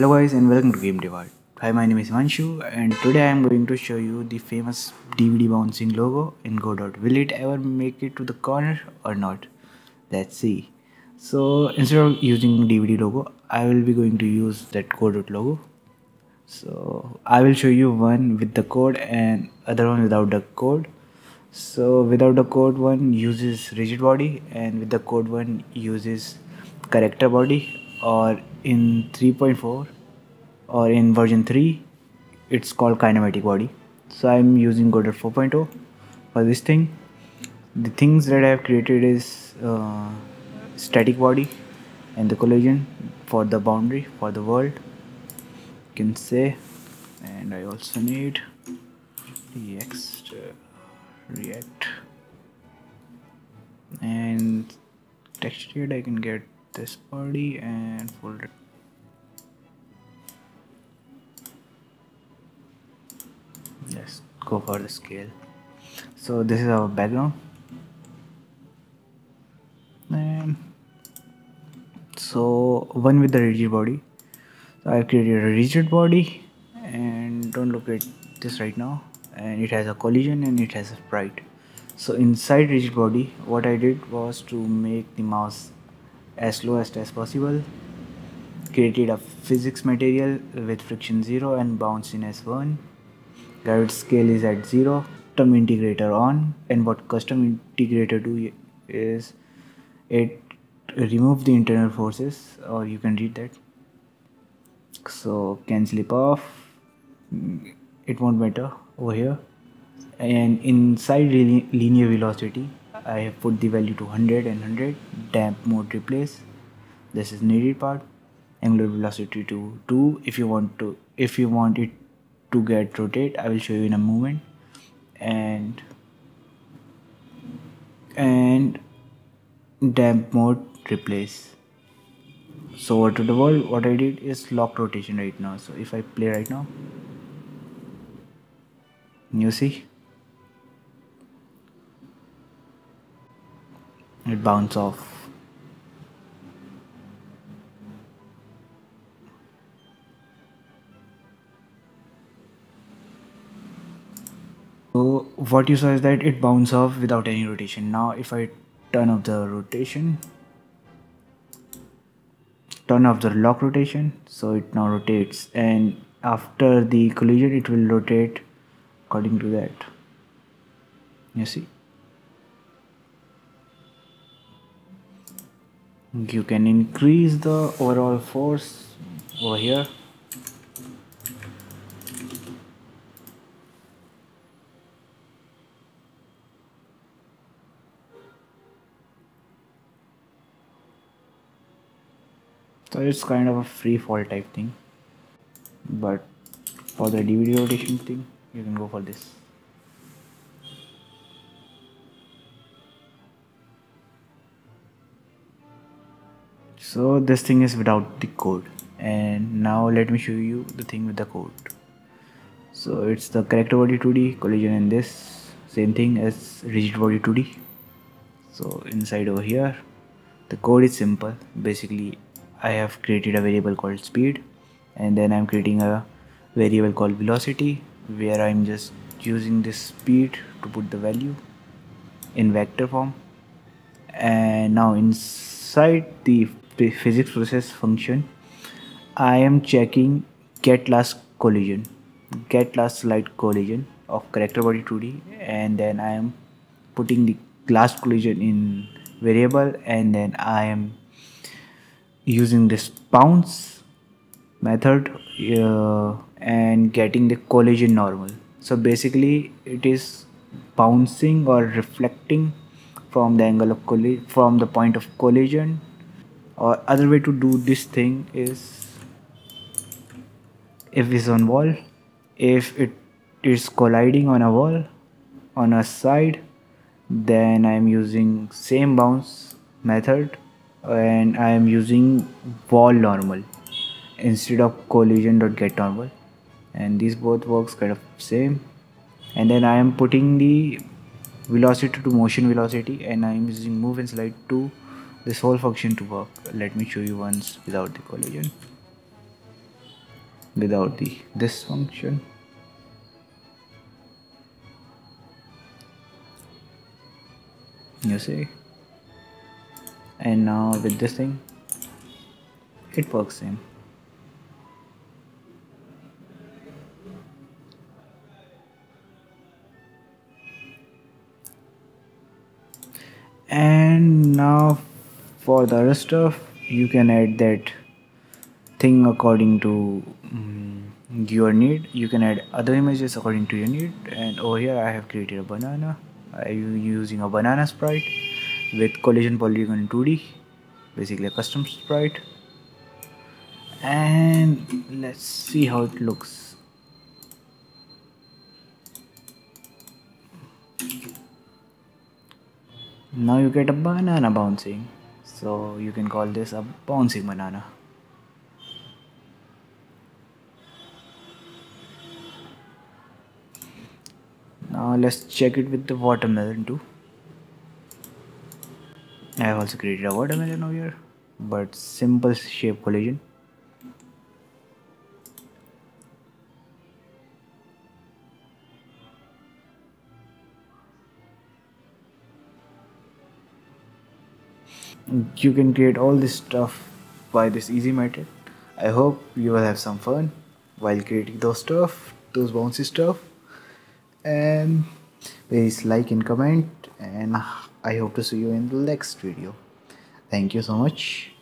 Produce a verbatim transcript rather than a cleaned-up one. Hello guys and welcome to GameDevArts. Hi, my name is Manshu and today I am going to show you the famous D V D bouncing logo in Godot. Will it ever make it to the corner or not? Let's see. So instead of using D V D logo, I will be going to use that Godot logo. So I will show you one with the code and other one without the code. So without the code one uses rigid body and with the code one uses character body, or in three point four or in version three it's called kinematic body. So I'm using Godot four point oh for this thing. The things that I have created is uh, static body and the collision for the boundary for the world, you can say. And I also need react, react and textured. I can get this body and fold it. Let's go for the scale. So this is our background, and so one with the rigid body. So I've created a rigid body and don't look at this right now, and it has a collision and it has a sprite. So inside rigid body what I did was to make the mouse as lowest as possible, created a physics material with friction zero and bounce in as one, gravity scale is at zero, custom integrator on, and what custom integrator do is it remove the internal forces, or you can read that, so can slip off, it won't matter over here. And inside linear velocity I have put the value to one hundred and one hundred, damp mode replace, this is needed part, angular velocity to two if you want to, if you want it to get rotate, I will show you in a moment, and and damp mode replace. So over to the world, what I did is lock rotation right now. So if I play right now, you see it bounce off. So what you saw is that it bounce off without any rotation. Now if I turn off the rotation, turn off the lock rotation, so it now rotates, and after the collision it will rotate according to that, you see. You can increase the overall force over here. So it's kind of a free fall type thing, but for the D V D rotation thing you can go for this. So this thing is without the code, and now let me show you the thing with the code. So it's the CharacterBody two D, collision, and this same thing as RigidBody two D. So inside over here the code is simple. Basically I have created a variable called speed, and then I'm creating a variable called velocity where I'm just using this speed to put the value in vector form. And now inside the physics process function I am checking get last collision, get last slight collision of CharacterBody two D, and then I am putting the last collision in variable, and then I am using this bounce method uh, and getting the collision normal. So basically it is bouncing or reflecting from the angle of collision, from the point of collision. Or other way to do this thing is if it's on wall, if it is colliding on a wall on a side, then I am using same bounce method and I am using wall normal instead of collision dot get normal, and these both works kind of same. And then I am putting the velocity to motion velocity, and I am using move and slide to this whole function to work. Let me show you once without the collision. without the this function. You see, and now with this thing it works same. And now for the other stuff you can add that thing according to um, your need. You can add other images according to your need, and over here I have created a banana. I am using a banana sprite with collision polygon two D, basically a custom sprite, and let's see how it looks. Now you get a banana bouncing, so you can call this a bouncing banana. Now let's check it with the watermelon too. I have also created a watermelon over here, but simple shape collision. You can create all this stuff by this easy method. I hope you will have some fun while creating those stuff, those bouncy stuff. And please like and comment, and I hope to see you in the next video. Thank you so much.